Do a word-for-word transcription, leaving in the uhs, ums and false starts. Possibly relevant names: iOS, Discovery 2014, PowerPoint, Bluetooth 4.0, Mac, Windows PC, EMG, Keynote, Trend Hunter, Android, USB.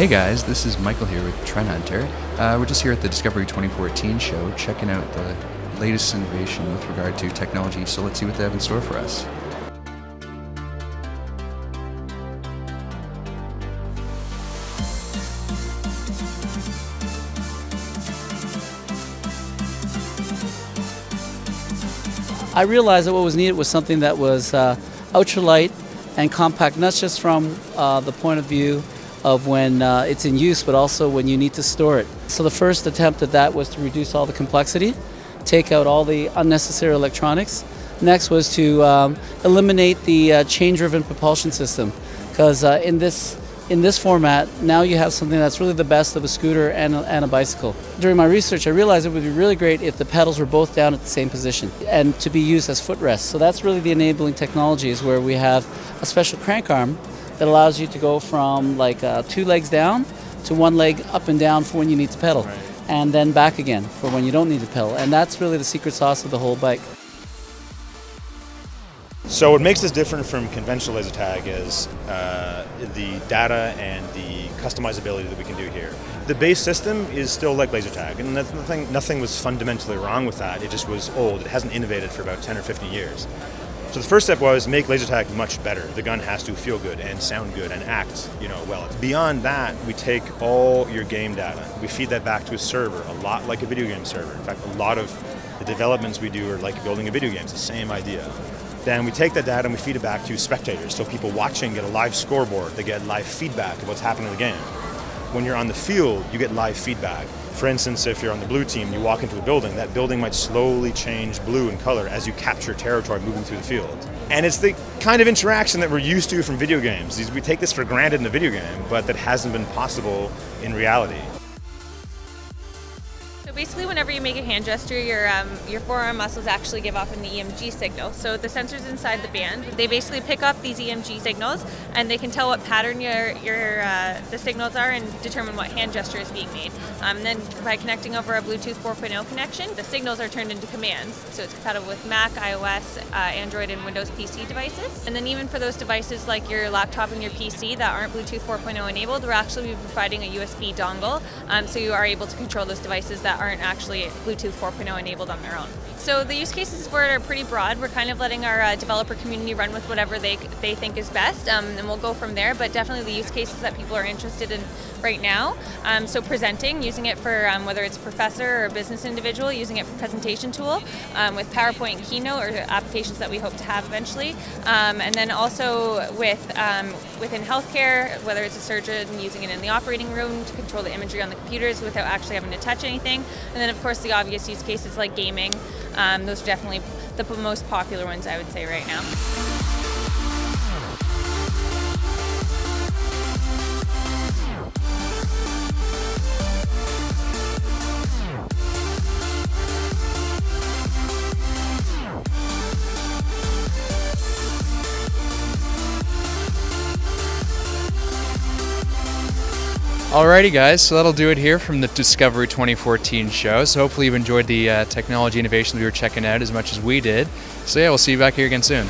Hey guys, this is Michael here with Trend Hunter. Uh, we're just here at the Discovery twenty fourteen show, checking out the latest innovation with regard to technology, so let's see what they have in store for us. I realized that what was needed was something that was uh, ultralight and compact, not just from uh, the point of view of when uh, it's in use, but also when you need to store it. So the first attempt at that was to reduce all the complexity, take out all the unnecessary electronics. Next was to um, eliminate the uh, chain-driven propulsion system, because uh, in this in this format, now you have something that's really the best of a scooter and a, and a bicycle. During my research, I realized it would be really great if the pedals were both down at the same position and to be used as footrests. So that's really the enabling technologies, where we have a special crank arm that allows you to go from like uh, two legs down to one leg up and down for when you need to pedal, right, and then back again for when you don't need to pedal. And that's really the secret sauce of the whole bike. So what makes this different from conventional laser tag is uh, the data and the customizability that we can do here. The base system is still like laser tag, and that's nothing, nothing was fundamentally wrong with that. It just was old. It hasn't innovated for about ten or fifty years. So the first step was make laser tag much better. The gun has to feel good and sound good and act, you know, well. Beyond that, we take all your game data. We feed that back to a server, a lot like a video game server. In fact, a lot of the developments we do are like building a video game. It's the same idea. Then we take that data and we feed it back to spectators, so people watching get a live scoreboard, they get live feedback of what's happening in the game. When you're on the field, you get live feedback. For instance, if you're on the blue team, you walk into a building, that building might slowly change blue in color as you capture territory moving through the field. And it's the kind of interaction that we're used to from video games. We take this for granted in a video game, but that hasn't been possible in reality. So basically, whenever you make a hand gesture, your, um, your forearm muscles actually give off an E M G signal. So the sensors inside the band, they basically pick up these E M G signals, and they can tell what pattern your, your, uh, the signals are and determine what hand gesture is being made. Um, then by connecting over a Bluetooth four point oh connection, the signals are turned into commands. So it's compatible with Mac, iOS, uh, Android, and Windows P C devices. And then even for those devices like your laptop and your P C that aren't Bluetooth four point oh enabled, we're actually providing a U S B dongle, um, so you are able to control those devices that aren't actually Bluetooth four point oh enabled on their own. So the use cases for it are pretty broad. We're kind of letting our uh, developer community run with whatever they, they think is best, um, and we'll go from there, but definitely the use cases that people are interested in right now. Um, so presenting, using it for um, whether it's a professor or a business individual, using it for presentation tool um, with PowerPoint, Keynote, or applications that we hope to have eventually. Um, and then also with um, within healthcare, whether it's a surgeon using it in the operating room to control the imagery on the computers without actually having to touch anything. And then of course the obvious use cases like gaming. Um, those are definitely the most popular ones, I would say, right now. Alrighty guys, so that'll do it here from the Discovery twenty fourteen show. So hopefully you've enjoyed the uh, technology innovation that we were checking out as much as we did. So yeah, we'll see you back here again soon.